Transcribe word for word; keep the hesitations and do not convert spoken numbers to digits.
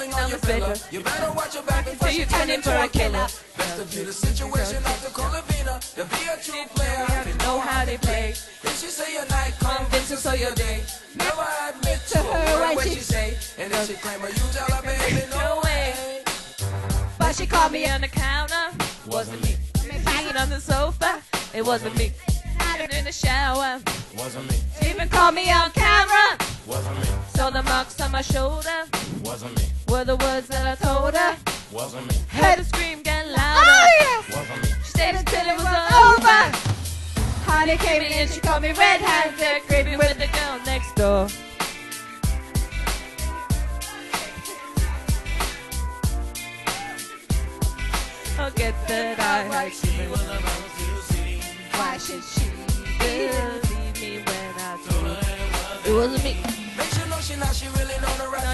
swing on your fella. You better watch your back until you turn into a killer. Best to view the situation off the Colavina. To be a true player, have to know how they play. If she say your night, convince her so your day. Never admit to her what she say. And if she claim her, you tell her, baby, no way. But she called me on the counter. Wasn't me. Banging on the sofa. It wasn't me. Hiding in the shower. Wasn't me. She even called me on camera. Wasn't me. Saw the marks on my shoulder. Wasn't me. Were the words that I told her. Wasn't me. Heard her scream get louder. Oh, yeah. Wasn't me. She stayed until it was all over. Honey came in and she called me red-handed, creeping with the girl next door. I'll get that I had given. Why should she believe me when I told her it wasn't me? Make sure know she not, she really know the right.